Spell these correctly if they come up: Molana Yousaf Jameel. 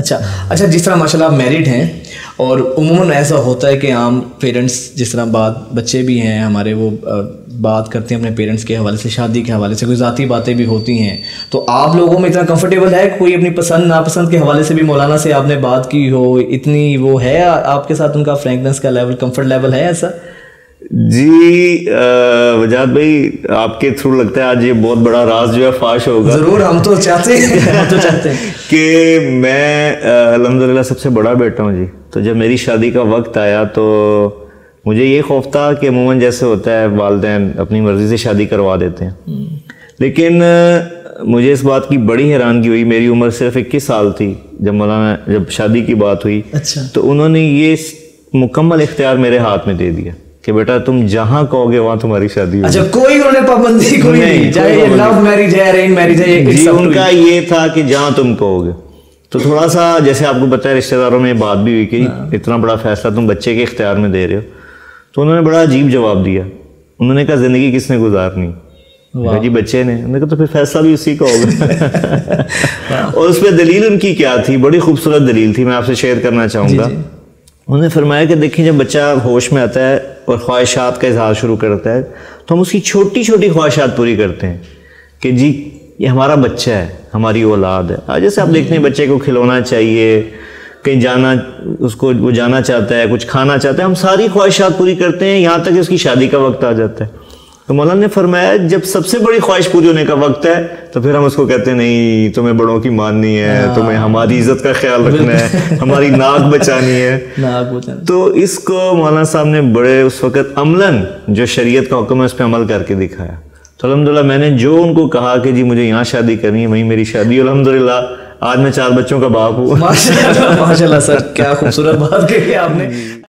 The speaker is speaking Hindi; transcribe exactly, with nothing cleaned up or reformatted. अच्छा अच्छा जिस तरह माशाल्लाह आप मैरिड हैं और उमूमन ऐसा होता है कि आम पेरेंट्स जिस तरह बात बच्चे भी हैं हमारे वो बात करते हैं अपने पेरेंट्स के हवाले से, शादी के हवाले से, कोई ज़ाती बातें भी होती हैं, तो आप लोगों में इतना कंफर्टेबल है कोई अपनी पसंद नापसंद के हवाले से भी मौलाना से आपने बात की हो, इतनी वो है आपके साथ उनका फ्रैंकनेस का लेवल, कम्फर्ट लेवल है ऐसा? जी वजाद भाई आपके थ्रू लगता है आज ये बहुत बड़ा राज जो है फाश होगा। ज़रूर, हम तो चाहते हैं हम तो चाहते हैं कि मैं अल्हम्दुलिल्लाह सबसे बड़ा बेटा हूँ जी। तो जब मेरी शादी का वक्त आया तो मुझे ये खौफ था कि अमूमन जैसे होता है वालदैन अपनी मर्ज़ी से शादी करवा देते हैं, लेकिन मुझे इस बात की बड़ी हैरानगी हुई, मेरी उम्र सिर्फ इक्कीस साल थी जब मौलाना जब शादी की बात हुई। अच्छा। तो उन्होंने ये मुकम्मल इख्तियार मेरे हाथ में दे दिया कि बेटा तुम जहाँ कहोगे वहाँ तुम्हारी शादी होगी। अच्छा, कोई उन्होंने पाबंदी कोई नहीं, चाहे लव मैरिज है अरेंज मैरिज है, ये उनका ये था कि जहाँ तुम कहोगे। तो थोड़ा सा जैसे आपको पता है रिश्तेदारों में बात भी हुई कि इतना बड़ा फैसला तुम बच्चे के इख्तियार में दे रहे हो, तो उन्होंने बड़ा अजीब जवाब दिया। उन्होंने कहा जिंदगी किसने गुजारनी, जी बच्चे ने। उन्होंने कहा तो फिर फैसला भी उसी का होगा। और उस पर दलील उनकी क्या थी, बड़ी खूबसूरत दलील थी, मैं आपसे शेयर करना चाहूँगा। उन्होंने फरमाया कि देखिए जब बच्चा होश में आता है और ख्वाहिशात का इजहार शुरू करता है तो हम उसकी छोटी छोटी ख्वाहिशात पूरी करते हैं कि जी ये हमारा बच्चा है, हमारी औलाद है। जैसे आप देखते हैं बच्चे को खिलौना चाहिए, कहीं जाना, उसको वो जाना चाहता है, कुछ खाना चाहता है, हम सारी ख्वाहिशात पूरी करते हैं यहाँ तक कि उसकी शादी का वक्त आ जाता है। तो मौलाना ने फरमाया जब सबसे बड़ी ख्वाहिश पूरी होने का वक्त है तो फिर हम उसको कहते हैं नहीं तुम्हें बड़ों की माननी है, तुम्हें हमारी इज्जत का ख्याल रखना है, हमारी नाक बचानी है, नाक बचानी। तो इसको मौलाना साहब ने बड़े उस वक्त अमलन जो शरीयत का हुक्म है उस पर अमल करके दिखाया। तो अल्हम्दुलिल्लाह मैंने जो उनको कहा कि जी मुझे यहाँ शादी करनी है, वहीं मेरी शादी, अल्हम्दुलिल्लाह आज मैं चार बच्चों का बाप हूँ। माशाल्लाह माशाल्लाह सर, क्या खूबसूरत बात कही आपने।